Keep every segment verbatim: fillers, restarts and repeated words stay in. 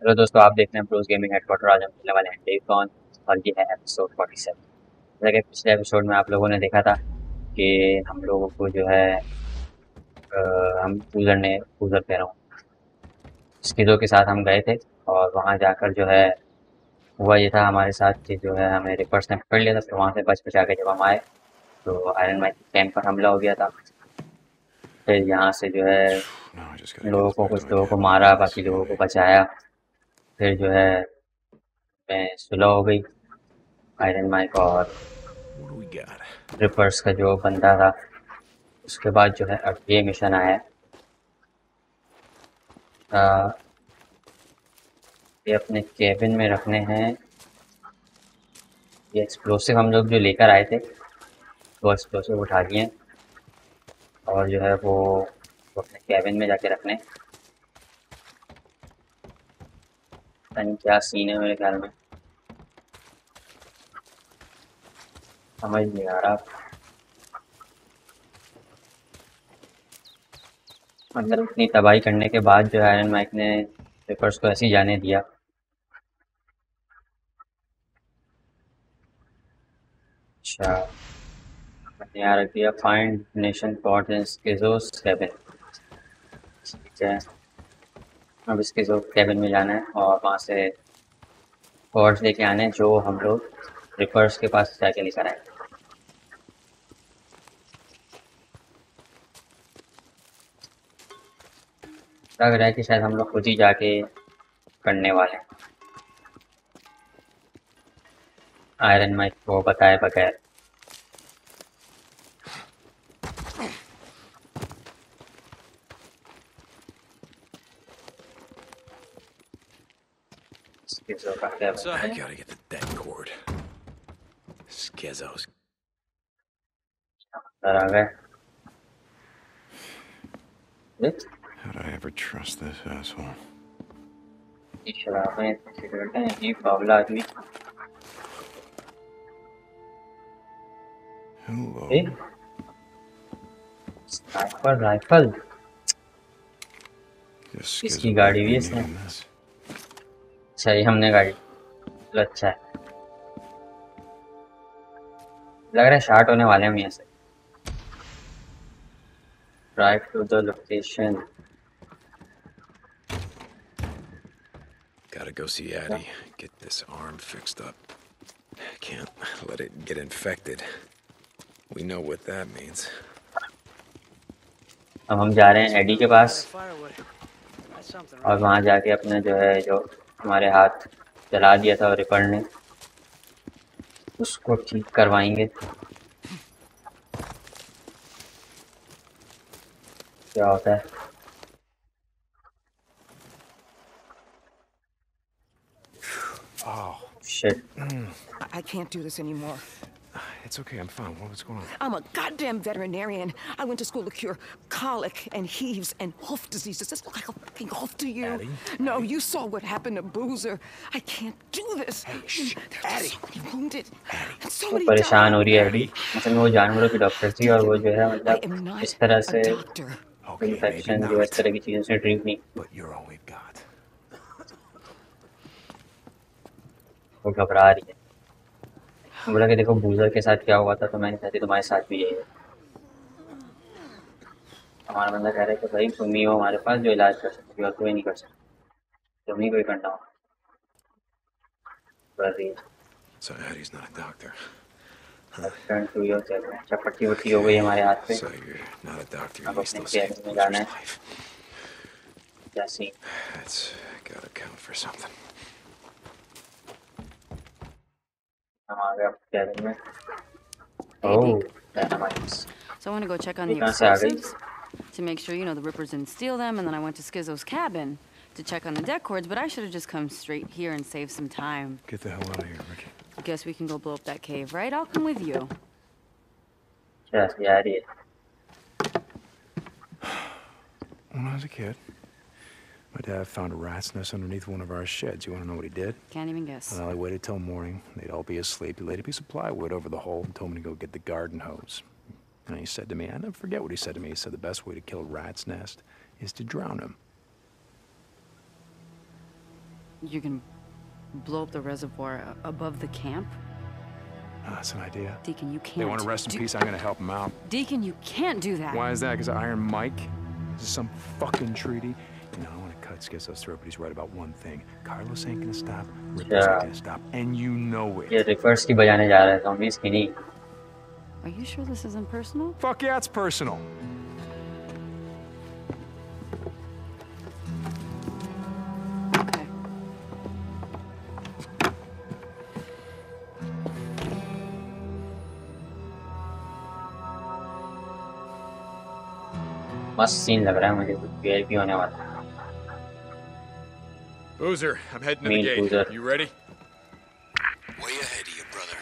Hello दोस्तों, आप देख रहे हैं प्रोज गेमिंग हेडक्वार्टर। आज हम खेलने वाले हैं डेकॉन और ये है एपिसोड फोर्टी सेवन। जैसा कि पिछले एपिसोड में आप लोगों ने देखा था कि हम लोगों को जो है आ, हम बूजर ने बूजर कह रहा हूँ स्किज़ो के साथ हम गए थे और वहाँ जाकर जो है हुआ ये था हमारे साथ कि जो है हमें रिपर्स ने पकड़ लिया था। फिर वहाँ से बच बचा के जब हम आए तो आयरन माइक कैंप पर हमला हो गया था। फिर यहाँ से जो है लोगों को कुछ लोगों को मारा, बाकी लोगों को बचाया। फिर जो है मैं सुलह हो गई। आयरन माइक और रिपर्स का जो बंदा था, उसके बाद जो है अब ये मिशन आया आ, ये अपने केबिन में रखने हैं। ये एक्सप्लोसिव हम लोग जो लेकर आए थे वो एक्सप्लोसिव उठा दिए और जो है वो, वो अपने केबिन में जाके रखने। क्या सीन है मेरे ख्याल में समझ नहीं आ रहा। मतलब इतनी तबाही करने के बाद जो आयरन माइक ने रिपर्स को ऐसे ही जाने दिया। अच्छा, यहाँ रख दिया फाइंड नेशन पॉट एंड स्किज़ोस कैबिन। ठीक है, अब इसके जो कैबिन में जाना है और वहाँ से कॉर्ड्स लेके आने हैं जो हम लोग रिपर्स के पास जाके लेकर आए। लग रहा है कि शायद हम लोग खुद ही जाके करने वाले हैं आयरन माइक को बताए बगैर। Skizzo, I gotta get the dead cord. Skizzo's. How'd I ever trust this asshole? Hello. Hey. Sniper rifle. Iski gaadi bhi hai sir. अच्छा, ये हमने गाड़ी तो अच्छा है। लग रहा है शार्ट होने वाले हम यहाँ से। Drive to the location. Gotta go see Addy. Get this arm fixed up. Can't let it get infected. We know what that means. अब हम जा रहे हैं एडी के पास और वहाँ जाके अपने जो है जो हमारे हाथ जला दिया था और रिपर ने उसको ठीक करवाएंगे। क्या होता है oh. Shit. I can't do this anymore. It's okay, I'm fine. What's going on? I'm a goddamn veterinarian. I went to school to cure colic and heaves and hoof disease. Does this look like a fucking hoof to you? Addy? No, Addy? You saw what happened to Boozer. I can't do this. Hey, shit. Addy. So many wounded. Addy. So many परेशान हो रही है अभी। मतलब वो जानवरों की doctor थी और वो जो है मतलब इस तरह से इंफेक्शन जो इस तरह की चीजों से ट्रीट नहीं। But you're all we've got. वो घबरा रही है। बोला कि देखो बूजर के साथ क्या हुआ था तो मैंने कहती तुम्हारे साथ भी यही है। हमारा बंदा कह रहा है कि भाई तुम ही हो हमारे पास जो इलाज कर सकती हो, कोई नहीं कर सकता, तुम ही कोई करना हो। अच्छा, पट्टी वट्टी हो गई हमारे हाथ पे। अब अपने कैबिन में जाना है। क्या scene? I'm going oh, dynamites. So I want to go check on the explosives to make sure, you know, the Rippers didn't steal them. And then I went to Skizzo's cabin to check on the deck cords, but I should have just come straight here and saved some time. Get the hell out of here, Ricky. I guess we can go blow up that cave, right? I'll come with you. Yes, yeah, I did. When I was a kid, my dad found a rat's nest underneath one of our sheds. You want to know what he did? Can't even guess. Well, I waited till morning. They'd all be asleep. He laid a piece of plywood over the hole and told me to go get the garden hose. And he said to me, I never forget what he said to me. He said the best way to kill a rat's nest is to drown him. You can blow up the reservoir above the camp? Oh, that's an idea. Deacon, you can't. They want to rest in peace, I'm gonna help them out. Deacon, you can't do that. Why is that? Because of Iron Mike? This is some fucking treaty? You know, I want to cut Skizzo's throat, but he's right about one thing. Carlos ain't gonna stop, Ripley's not gonna stop, and you know it. Yeah, refers ki bajane ja raha hai, zombies ki nahi. Are you sure this isn't personal? Fuck yeah, it's personal. Okay. Must seem like I'm going to be V I P on that one. Boozer, I'm heading to the gate. Boozer. You ready? Way ahead of you, brother.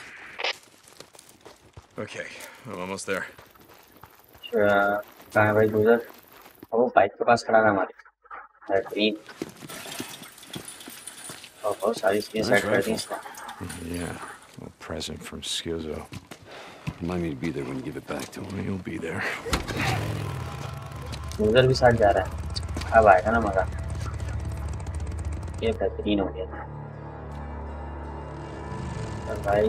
Okay, I'm almost there. Sure, uh, where are you, Boozer? Oh, bike is standing there. Green. Oh, oh, sorry, skins are crazy. Yeah, a little present from Skizzo. Remind me to be there when you give it back to him. He'll be there. Boozer is also going. Now he'll come, right? ये बेहतरीन हो गया था भाई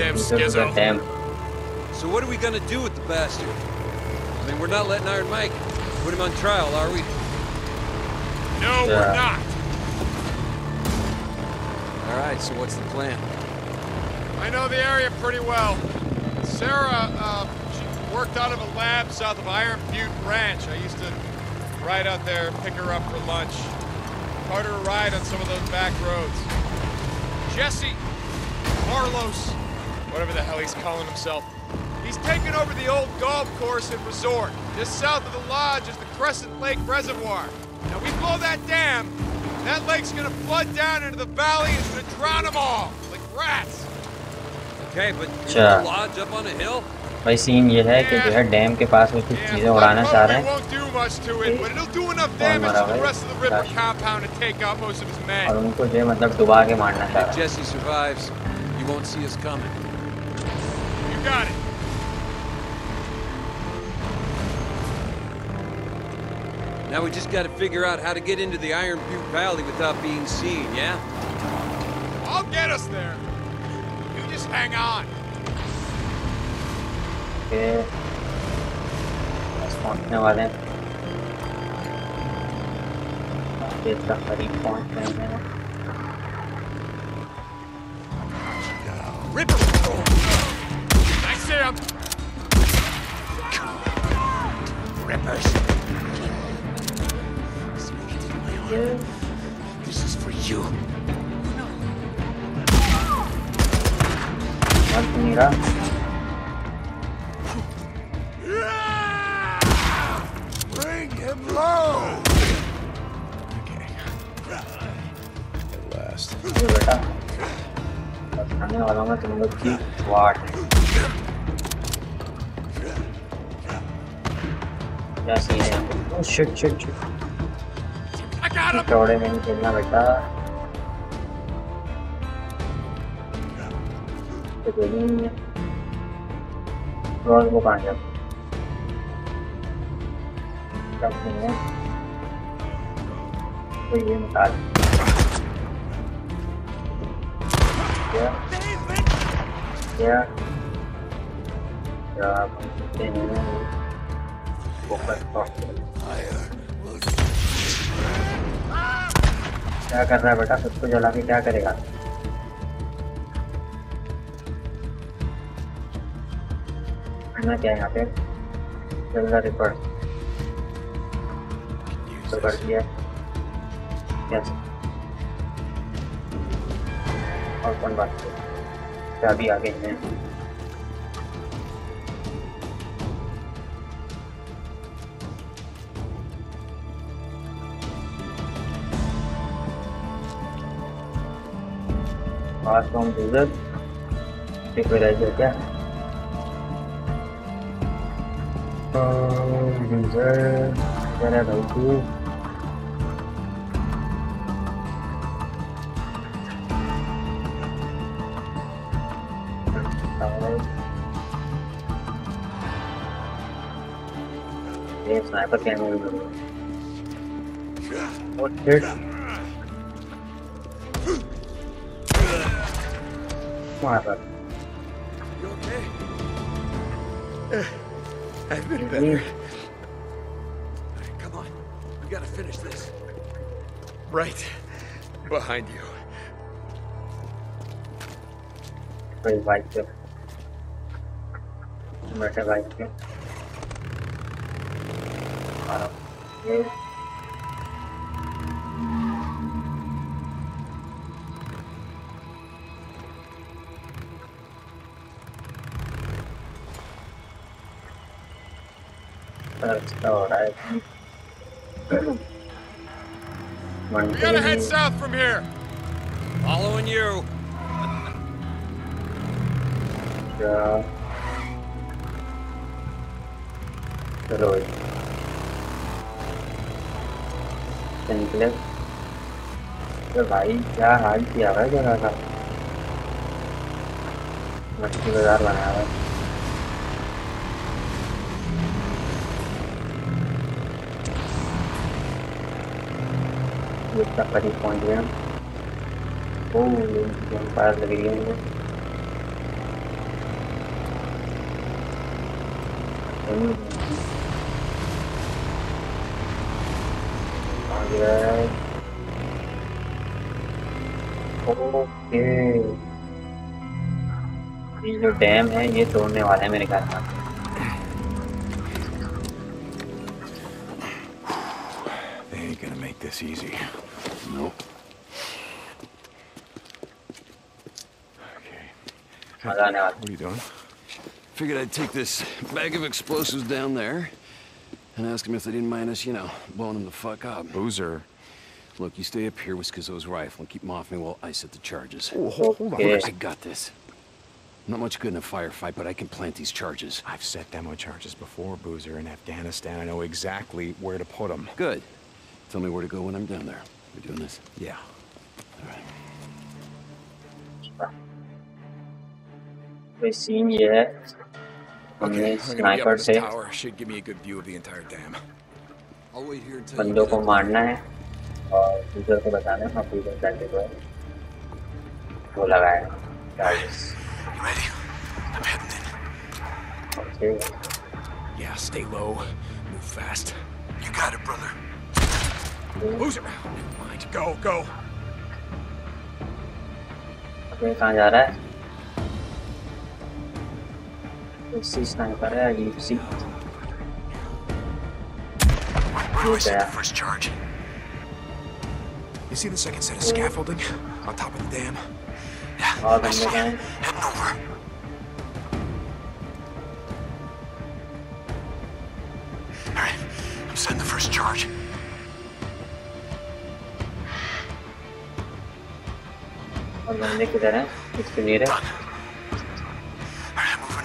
dam. So what are we going to do with the bastard? I mean, we're not letting Iron Mike put him on trial, are we? No, uh, we're not. All right, so what's the plan? I know the area pretty well. Sarah, uh, she worked out of a lab south of Iron Butte Ranch. I used to right out there, pick her up for lunch. Caught her a ride on some of those back roads. Jesse, Carlos, whatever the hell he's calling himself, he's taken over the old golf course and resort. Just south of the lodge is the Crescent Lake Reservoir. Now, we blow that dam, that lake's gonna flood down into the valley and it's gonna drown them all, like rats. Okay, but the lodge up on a hill? भाई scene ये है कि जो है dam के पास वो कुछ चीजें उड़ाना चाह रहे हैं और उनको जो मतलब डुबा के मारना चाह रहे हैं. Now we just got to figure out how to get into the Iron Butte Valley without being seen, yeah? I'll get us there. You just hang on. Okay. That's point now, I think. Get the cutting point right now. Ripper! I see him! Rippers! This is for my arm. This is for you. What's in here? Low. Okay. At last. Oh shit, shit, shit. I got him. Told him. Up here. Where you in that? Yeah. Yeah. Yeah. क्या कर रहा है बेटा? सबको जला के क्या करेगा? करना क्या है यहाँ पे? जल्दा रिपोर्ट. Yes. और कौन बात है? अभी आगे हैं. आज हम Boozer टिकवेराइजर क्या? Boozer क्या भाई तू? Sniper camera. What here? Come on, bud. You okay? Uh, I've been better. Mean? Come on, we gotta finish this. Right behind you. I like them. I like them. Wow. Yeah. That's all right. We gotta head south from here. Following you. Yeah. Literally. Tình clip. Cái bẫy ra hả anh chèo đấy cho nên là mặt chưa ra là kita pergi poinnya, oh yang paling lagi yang ini, okay, okay, ये जो dam है ये तोड़ने वाला है मेरे ख्याल में. It's easy. Nope. Okay. What are you doing? Figured I'd take this bag of explosives down there and ask them if they didn't mind us, you know, blowing them the fuck up. Boozer. Look, you stay up here with Skizzo's rifle and keep them off me while I set the charges. Oh, hold on. Yeah. I got this. Not much good in a firefight, but I can plant these charges. I've set demo charges before, Boozer, in Afghanistan. I know exactly where to put them. Good. Tell me where to go when I'm down there. We're doing this? Yeah. All right. We've seen yet. Okay, I'm gonna be up in the tower. Should give me a good view of the entire dam. I'll wait here until you get it. Ready? I'm heading in. Okay. Yeah, stay low. Move fast. You got it, brother. Boozer, never mind. Go, go. Okay, कहाँ जा रहा है? इसी sniper है, इसी. Where do I see the first charge? You see the second set of scaffolding on top of the dam? Yeah, oh, I see it. Heading over. All right, I'm setting the first charge. I'm done. Alright, moving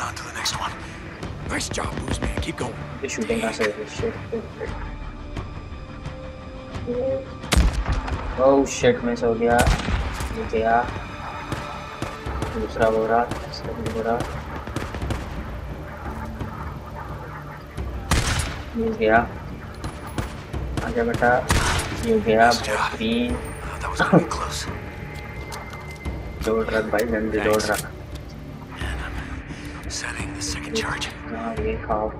on to the next one. Nice job, Booze, man. Keep going. They're shooting us over this shit. Oh shit, miss हो गया. ये गया. दूसरा बोरा, तीसरा बोरा. ये गया. आजा बेटा. ये गया. तीन. That was really close. Load rack, bhai, jandi load rack. And I'm setting the second charge. Ah, ye khao.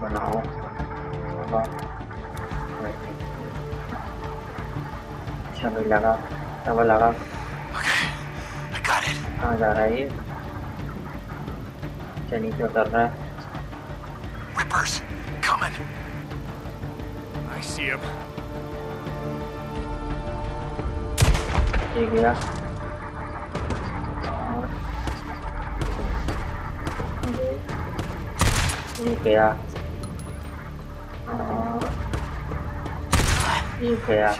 Banao. Baba. Chalo laga, chalo laga. Okay, I got it. Ah, ja raha hai. Chani kya kar raha hai? Rippers, coming. I see him. Gaya gaya gaya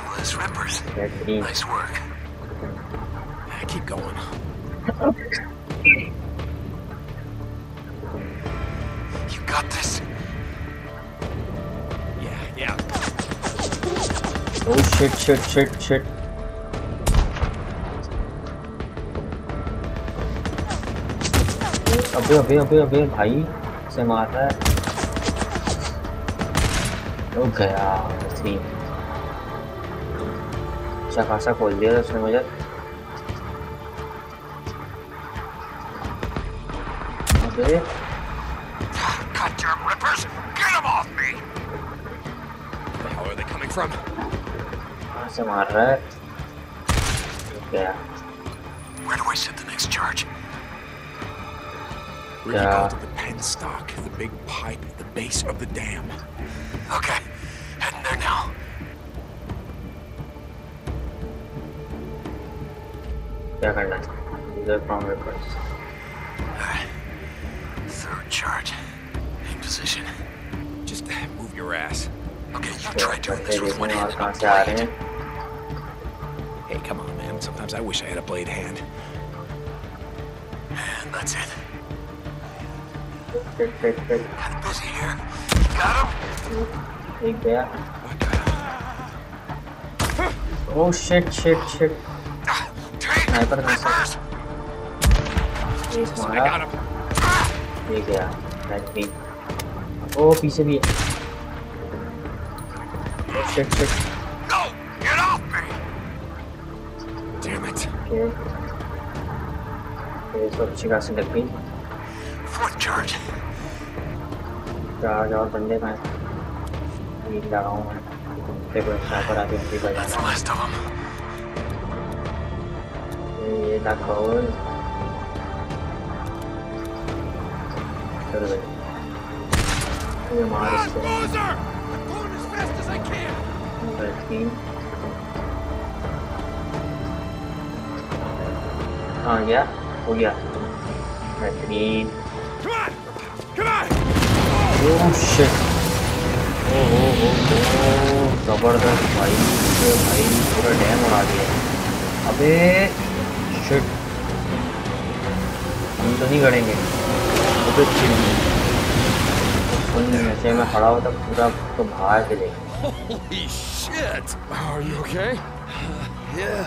nice work. I keep going. You got this. Yeah, yeah. Oh shit, shit, shit, shit. अबे अबे अबे अबे भाई से मार रहा है रुक गया सीन। अच्छा खासा खोल दिया उसने मुझे। अरे goddamn rippers, get them off me. Where are they coming from? कहाँ से मार रहा है? रुक गया। Where do I set the next charge? We're going to the penstock, the big pipe at the base of the dam. Okay, heading there now. Yeah, I got it. They're from records. Alright. Third charge. In position. Just move your ass. Okay, you try doing this with one hand and a blade. Hey, come on, man. Sometimes I wish I had a blade hand. And that's it. Good, good, good. Kinda busy here. Got him. Take that. Oh shit, shit, shit. Sniper missiles. I got him. Take that. That's me. Oh, piece of me. Oh shit, shit. No, get off me. Damn it. Okay. Okay, so she got some of me. Fourth charge. Charge और बंदे में नींद आ रहा हूँ मैं देखो सापर आते हैं ठीक है ये ताकौल चलो भाई ये मार इसको हाँ गया हो गया बेहतरीन Oh shit! Oh oh oh oh! जबरदस्त भाई, भाई पूरा डैम उड़ा दिया। अबे shit! हम तो नहीं करेंगे। अबे चिल्ली! उनमें से मैं खड़ा होता पूरा तो भाग के देखा। Holy shit! Are you okay? Yeah.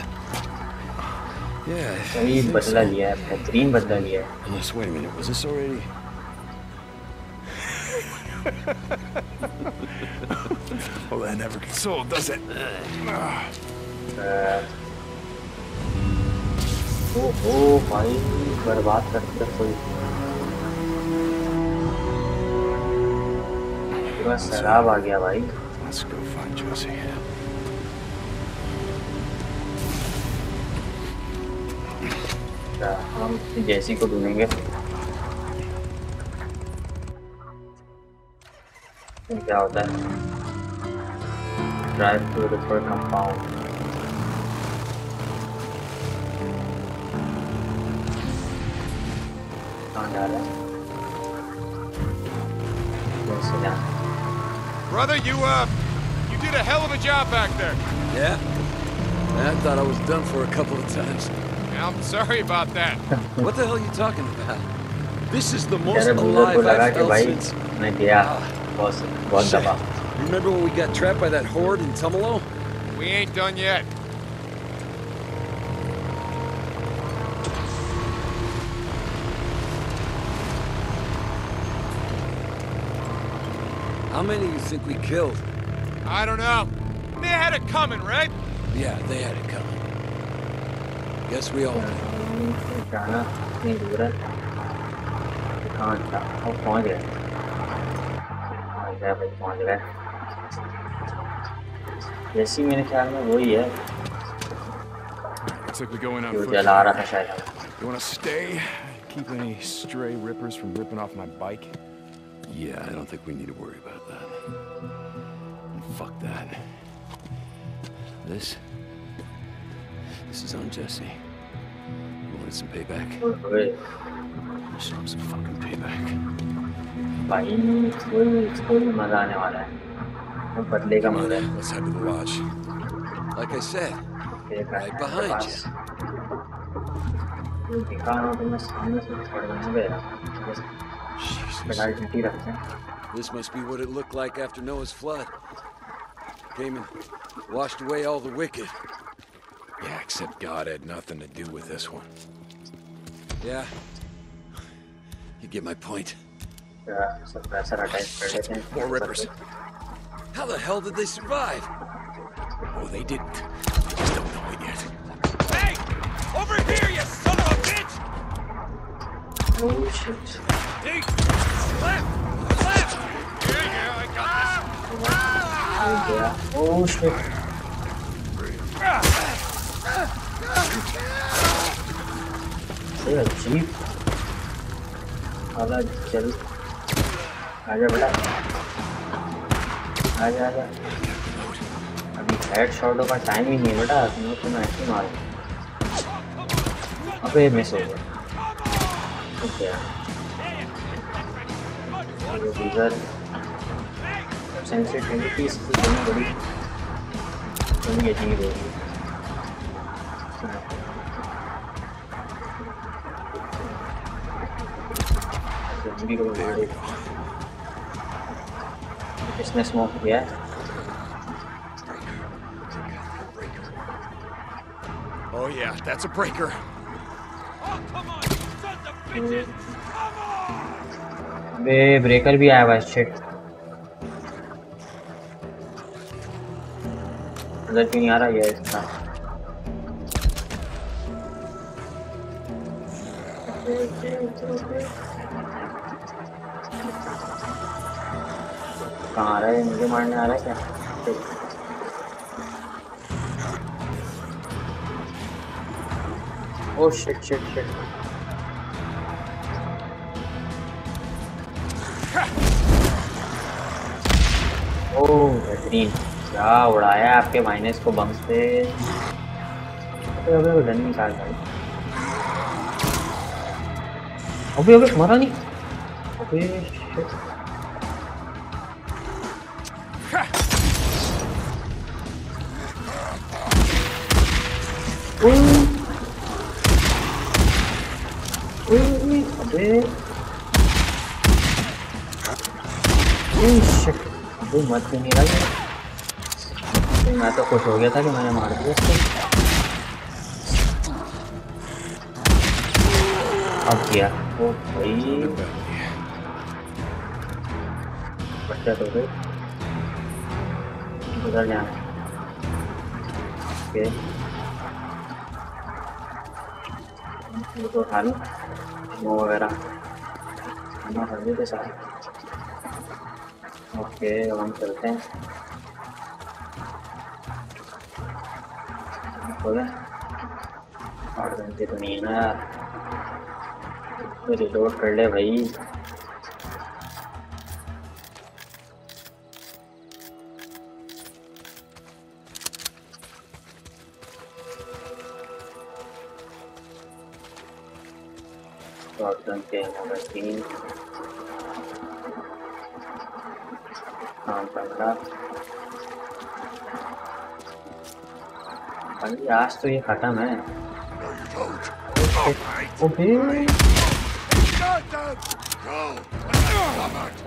Yeah. सही बदला लिया है, बेहतरीन बदला लिया है। Unless wait a minute, was this already? Well, that never gets old, does it? Uh, oh, oh, भाई बर्बाद करते कोई। इतना शराब आ गया भाई। Let's go find Jesse. हम जैसी को ढूंढेंगे। क्या होता है? Drive to the first compound. कहाँ जा रहा है? कैसे ना? Brother, you uh, you did a hell of a job back there. Yeah. I thought I was done for a couple of times. Yeah, I'm sorry about that. What the hell are you talking about? This is the most alive I've felt since. Yeah. Remember when we got trapped by that horde in Tumalo? We ain't done yet. How many do you think we killed? I don't know. They had it coming, right? Yeah, they had it coming. Guess we all did. भाई पहुंच गए जैसी मेरे ख्याल में वही है जो जला रहा था शायद You want to stay? Keep any stray rippers from ripping off my bike? Yeah, I don't think we need to worry about that. And fuck that. This, this is on Jesse. You wanted some payback? I show him some fucking payback. भाई इसको इसको मजा आने वाला है बदले का मजा है Let's head to the lodge. Like I said, right behind you. दिखाना तो मैं सामने से छोड़ दूँगा बेरा। बेरा चिंटी रखते हैं। This must be what it looked like after Noah's flood. Came and washed away all the wicked. Yeah, except God had nothing to do with this one. Yeah. You get my point. More rippers. How the hell did they survive? Oh, they didn't. They just don't know it yet. Hey! Over here, you son of a bitch! Oh, shit. Hey! Left! Left! Yeah, yeah, I got ah, this. Ah, oh, shit. They're cheap. Hala, chal. Aja, bada. Aja, aja. Headshot का time ही नहीं बेटा, तुम तो मैं ही मारूं। अबे ये मिस हो गया। ओके। ये बूजर सेंसर ट्वेंटी पीस की बनी बड़ी बनी अच्छी बनी। जल्दी करो बेटे। इसमें स्मोक भी है। Oh yeah, that's a breaker. Oh, come on, you sons of bitches. Come on. Be breaker bhi aaya hai shit. Let me aa raha hai iska. Kahan aa raha hai, mujhe maarne aa raha hai kya? Oh shit, shit, shit. Oh, green. क्या उड़ाया आपके minus को बम से? अबे अबे वो run निकाल भाई. अबे अबे मरा नहीं. अबे shit. Oh. Hey. Oh shit. वो मत क्यों नहीं लगा? मैं तो खुश हो गया था कि मैंने मार दिया इसको. अब क्या? ओ भाई. बच्चा तो भाई. उधर जाना. ओके. वो तो खाली. वगैरह खाना सब्जी के साथ. ओके हम चलते हैं. आठ घंटे तो नहीं है ना यार, रिलोड कर ले भाई. Okay, number three. काम कर रहा. अरे आज तो ये खत्म है. ओके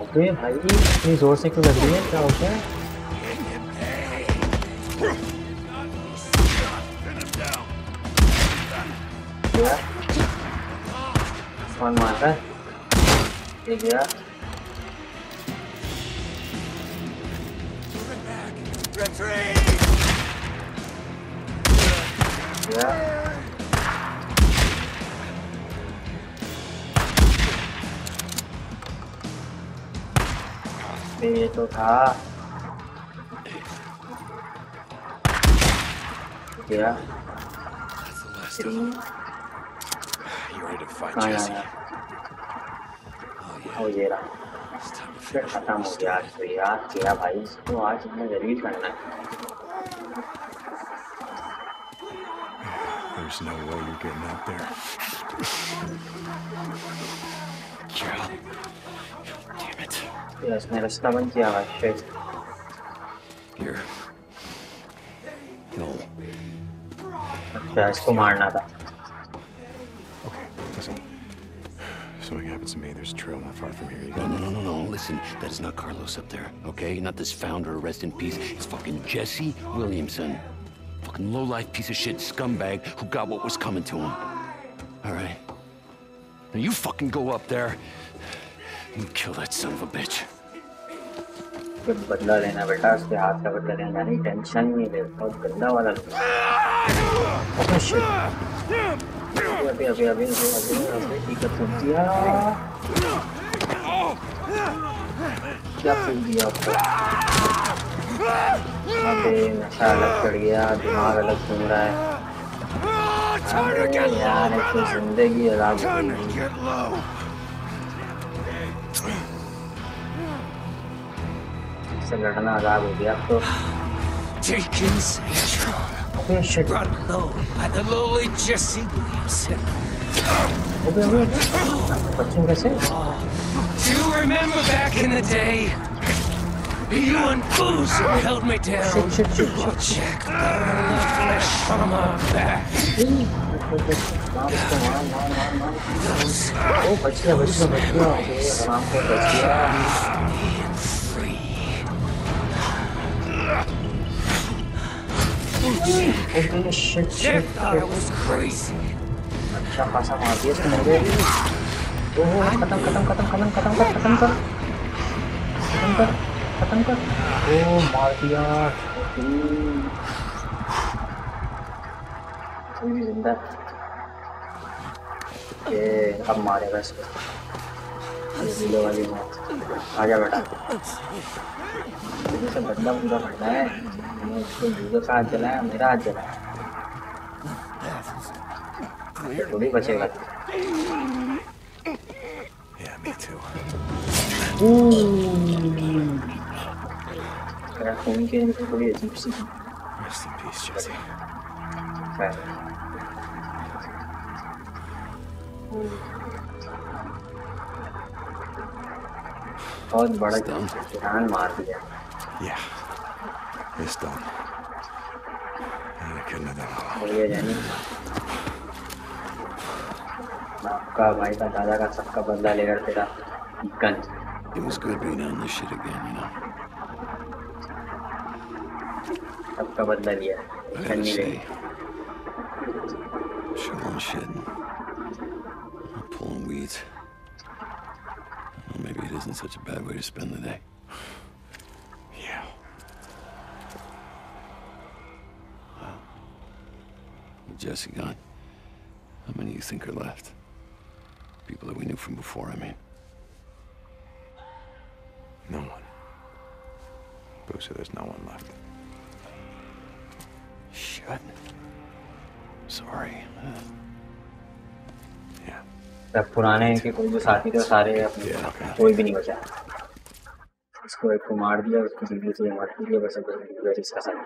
ओके भाई, इतनी जोर से क्यों लग रही है? क्या हो गया? कौन मारता है? ये गया. गया. ये तो था. गया. कहाँ आया? हो गया रा. खत्म हो गया आज तो यार. क्या भाई इसको आज हमें जरूरी करना है. There's no way you're getting out there. Carol, damn it. Yes, मेरा स्टमन क्या है shit. Here. No. अच्छा इसको मारना था. Something happens to me. There's a trail not far from here. You no, no, no, no, no. Listen, that is not Carlos up there, okay? Not this founder, rest in peace. It's fucking Jesse Williamson. Fucking low-life piece of shit scumbag who got what was coming to him. All right? Now you fucking go up there and kill that son of a bitch. कुछ बदला लेना बेटा, उस पर हाथ का बदला लेना नहीं, टेंशन नहीं ले, बहुत गंदा वाला अभी अभी अभी दिया क्या फूक दिया आपको, नशा अलग चढ़ गया, दिमाग अलग घूम रहा है यार, जिंदगी अलग लड़ना आजाद हो गया तो Deacon Saint John, brought low by the lowly Jesse Williamson. Do you remember back in the day? You and Boozer held me down. Your check burned the flesh from my back. Those memories left me in Jeff thought I was crazy. Oh, उसको हाथ जलाया, मेरा हाथ जलाया, थोड़ी बचेगा। खून के थोड़ी अजीब सी बहुत बड़ा किरान मार दिया। It's done. I couldn't have done it. It was good being on this shit again, you know. I gotta say, shoveling shit and pulling weeds. Well, maybe it isn't such a bad way to spend the day. Jesse gone. How many do you think are left? People that we knew from before, I mean. No one. Boozer, there's no one left. Shit. Sorry. Yeah. That पुराने के कोई जो साथी थे सारे अपने कोई भी नहीं बचा। उसको एक को मार दिया, उसको जिंदगी से मार दिया, बस अब वैसे इसका साथ।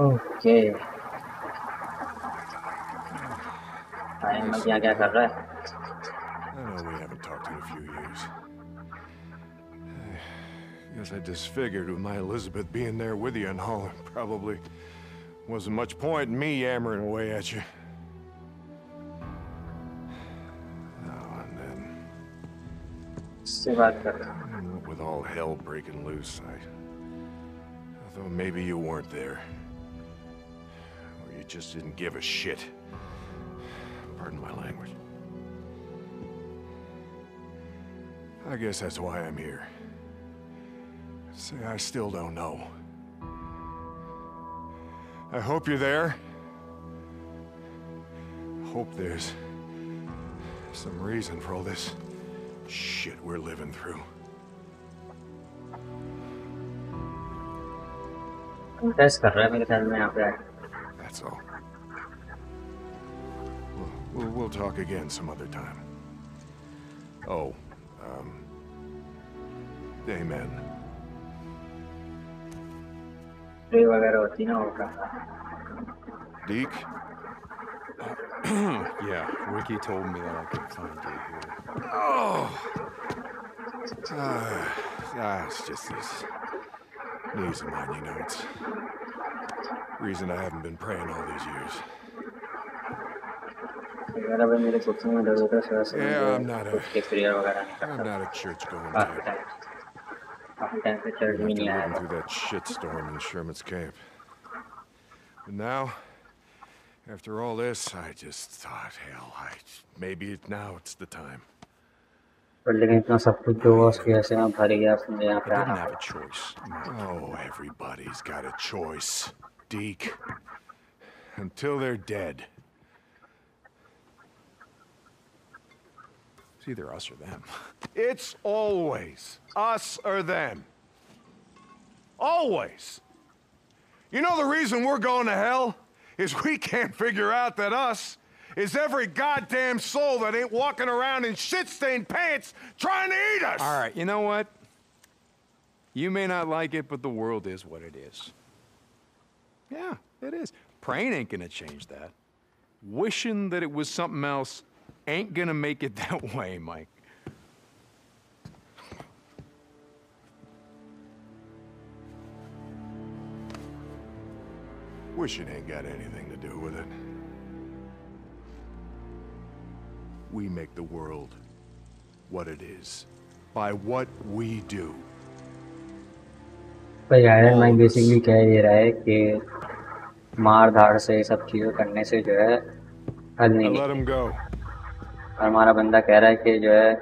Okay. I am not going to get it. I know we haven't talked in a few years. I guess I disfigured with my Elizabeth being there with you and all. Probably wasn't much point in me yammering away at you. Oh, and then. Survived. With all hell breaking loose, I, I thought maybe you weren't there. Just didn't give a shit. Pardon my language. I guess that's why I'm here. See, I still don't know. I hope you're there. Hope there's some reason for all this shit we're living through. That's correct. That's all. We'll, we'll, we'll talk again some other time. Oh, um... Amen. Deke? Yeah, Ricky told me that I could find you here. Oh! Uh, ah, it's just these knees of mine, you know, it's... Reason I haven't been praying all these years. Yeah, I'm not a. I'm not a church-going type. After living through that shitstorm in Sherman's camp, but now After all this, I just thought, hell, I maybe it, now it's the time. But I didn't have a choice. Oh, everybody's got a choice, Deke. Until they're dead. It's either us or them. It's always us or them. Always. You know the reason we're going to hell? Is we can't figure out that us is every goddamn soul that ain't walking around in shit-stained pants trying to eat us! All right, you know what? You may not like it, but the world is what it is. Yeah, it is. Praying ain't gonna change that. Wishing that it was something else ain't gonna make it that way, Mike. Wishing ain't got anything to do with it. We make the world what it is by what we do. But Iron Mike basically कह ये रहा है कि मार धाड़ से सब चीजें करने से जो है हद नहीं है। और हमारा बंदा कह रहा है कि जो है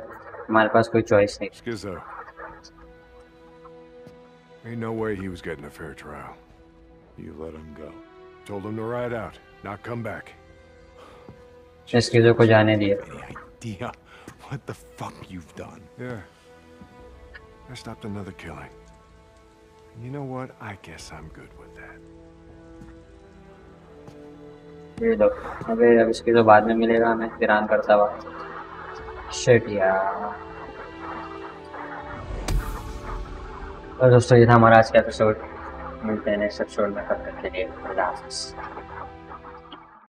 हमारे पास कोई choice नहीं। Skizzo. Ain't no way he was getting a fair trial. You let him go. Told him to ride out, not come back. Just give it any idea what the fuck you've done. Yeah. I stopped another killing. And you know what? I guess I'm good with that. Shit, yeah. So, this is our episode. मिलते हैं next episode में, तब तक के लिए अल्लाह हाफ़िज़.